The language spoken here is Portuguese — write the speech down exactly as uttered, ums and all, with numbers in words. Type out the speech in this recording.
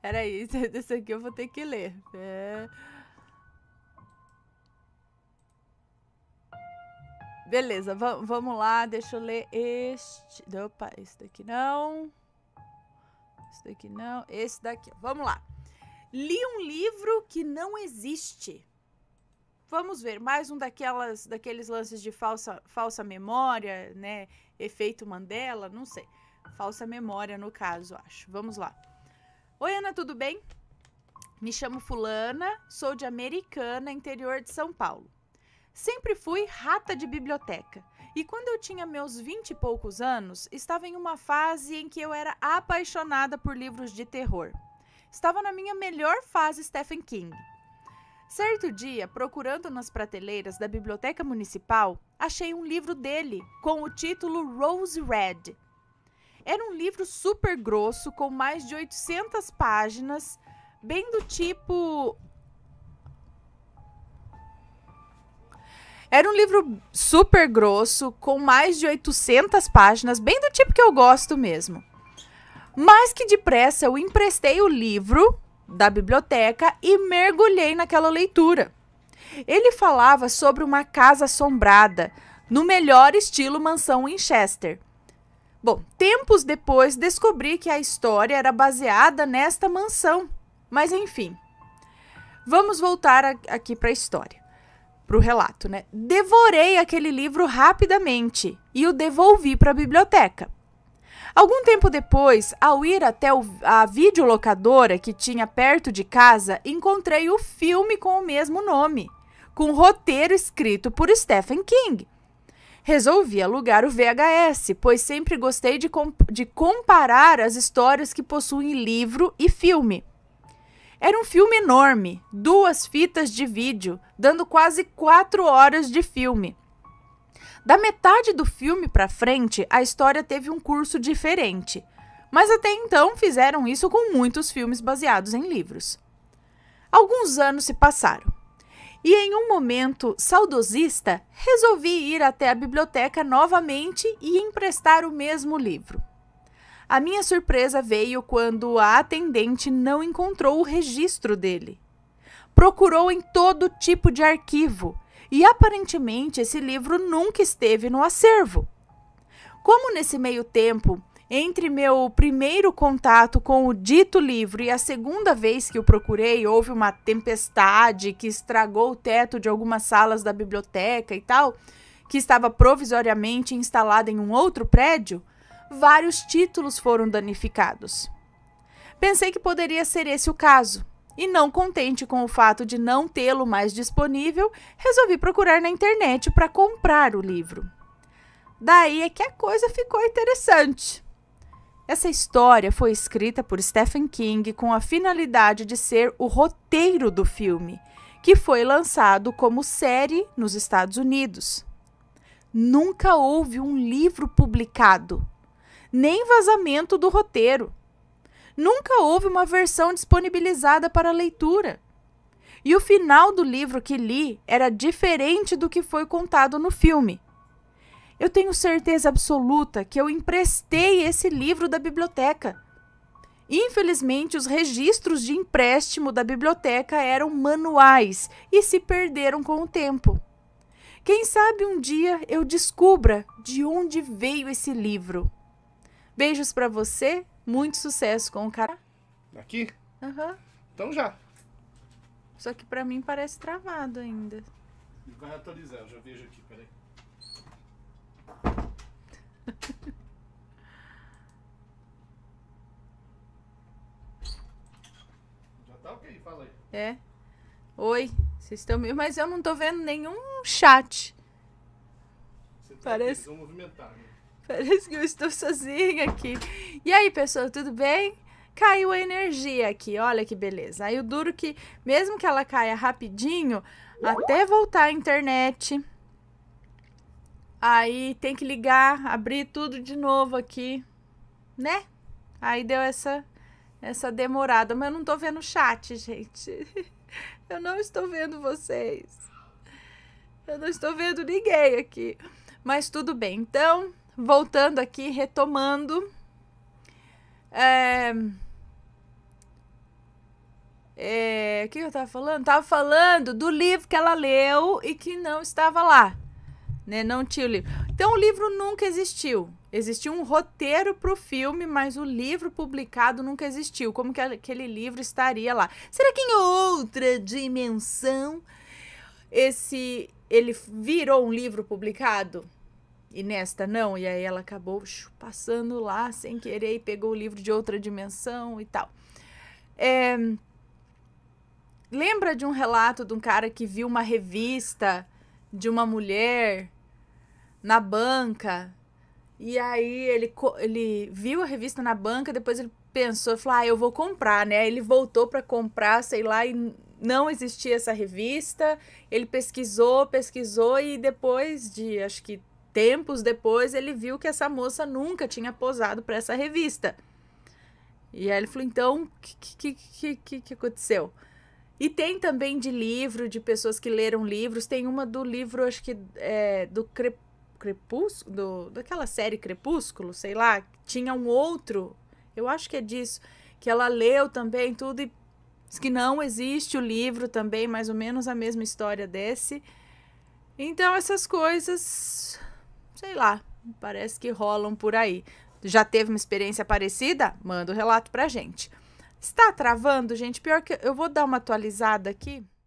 Peraí, isso aqui eu vou ter que ler. É... Beleza, vamos lá, deixa eu ler este... Opa, esse daqui não. Esse daqui não, esse daqui. Vamos lá. Li um livro que não existe. Vamos ver, mais um daquelas, daqueles lances de falsa, falsa memória, né? Efeito Mandela, não sei. Falsa memória, no caso, acho. Vamos lá. Oi, Ana, tudo bem? Me chamo fulana, sou de Americana, interior de São Paulo. Sempre fui rata de biblioteca, e quando eu tinha meus vinte e poucos anos, estava em uma fase em que eu era apaixonada por livros de terror. Estava na minha melhor fase Stephen King. Certo dia, procurando nas prateleiras da biblioteca municipal, achei um livro dele, com o título Rose Red. Era um livro super grosso, com mais de oitocentas páginas, bem do tipo... Era um livro super grosso, com mais de oitocentas páginas, bem do tipo que eu gosto mesmo. Mas que depressa eu emprestei o livro da biblioteca e mergulhei naquela leitura. Ele falava sobre uma casa assombrada, no melhor estilo mansão Winchester. Bom, tempos depois descobri que a história era baseada nesta mansão. Mas enfim, vamos voltar a, aqui para a história. Para o relato, né? Devorei aquele livro rapidamente e o devolvi para a biblioteca. Algum tempo depois, ao ir até o, a videolocadora que tinha perto de casa, encontrei o filme com o mesmo nome, com roteiro escrito por Stephen King. Resolvi alugar o V H S, pois sempre gostei de, comp de comparar as histórias que possuem livro e filme. Era um filme enorme, duas fitas de vídeo, dando quase quatro horas de filme. Da metade do filme para frente, a história teve um curso diferente, mas até então fizeram isso com muitos filmes baseados em livros. Alguns anos se passaram, e em um momento saudosista, resolvi ir até a biblioteca novamente e emprestar o mesmo livro. A minha surpresa veio quando a atendente não encontrou o registro dele. Procurou em todo tipo de arquivo e, aparentemente, esse livro nunca esteve no acervo. Como nesse meio tempo, entre meu primeiro contato com o dito livro e a segunda vez que o procurei, houve uma tempestade que estragou o teto de algumas salas da biblioteca e tal, que estava provisoriamente instalada em um outro prédio, vários títulos foram danificados. Pensei que poderia ser esse o caso, e não contente com o fato de não tê-lo mais disponível, resolvi procurar na internet para comprar o livro. Daí é que a coisa ficou interessante. Essa história foi escrita por Stephen King com a finalidade de ser o roteiro do filme, que foi lançado como série nos Estados Unidos. Nunca houve um livro publicado, nem vazamento do roteiro. Nunca houve uma versão disponibilizada para leitura. E o final do livro que li era diferente do que foi contado no filme. Eu tenho certeza absoluta que eu emprestei esse livro da biblioteca. Infelizmente, os registros de empréstimo da biblioteca eram manuais e se perderam com o tempo. Quem sabe um dia eu descubra de onde veio esse livro. Beijos pra você, muito sucesso com o cara. Aqui? Aham. Uhum. Então já. Só que pra mim parece travado ainda. Vai atualizar, eu já vejo aqui, peraí. Já tá ok, fala aí. É. Oi, vocês estão me... Mas eu não tô vendo nenhum chat. Você tá parece... movimentar, né? Parece que eu estou sozinha aqui. E aí, pessoal, tudo bem? Caiu a energia aqui, olha que beleza. Aí o duro que, mesmo que ela caia rapidinho, até voltar a internet, aí tem que ligar, abrir tudo de novo aqui, né? Aí deu essa, essa demorada, mas eu não tô vendo o chat, gente. Eu não estou vendo vocês. Eu não estou vendo ninguém aqui. Mas tudo bem, então... Voltando aqui, retomando, É... É... O que eu tava falando? Tava falando do livro que ela leu e que não estava lá, né? Não tinha o livro. Então, o livro nunca existiu. Existiu um roteiro pro filme, mas o livro publicado nunca existiu. Como que aquele livro estaria lá? Será que em outra dimensão esse... ele virou um livro publicado? E nesta não, e aí ela acabou passando lá sem querer e pegou o livro de outra dimensão e tal. É... Lembra de um relato de um cara que viu uma revista de uma mulher na banca? E aí ele, ele viu a revista na banca, depois ele pensou e falou, ah, eu vou comprar, né? Ele voltou para comprar, sei lá, e não existia essa revista. Ele pesquisou, pesquisou e depois de, acho que tempos depois, ele viu que essa moça nunca tinha posado para essa revista. E aí ele falou, então, o que, que, que, que aconteceu? E tem também de livro, de pessoas que leram livros. Tem uma do livro, acho que é, do Crep, Crepúsculo, do, daquela série Crepúsculo, sei lá. Tinha um outro, eu acho que é disso, que ela leu também tudo e diz que não existe o livro também, mais ou menos a mesma história desse. Então essas coisas... sei lá, parece que rolam por aí. Já teve uma experiência parecida? Manda o relato pra gente. Está travando, gente? Pior que eu vou dar uma atualizada aqui.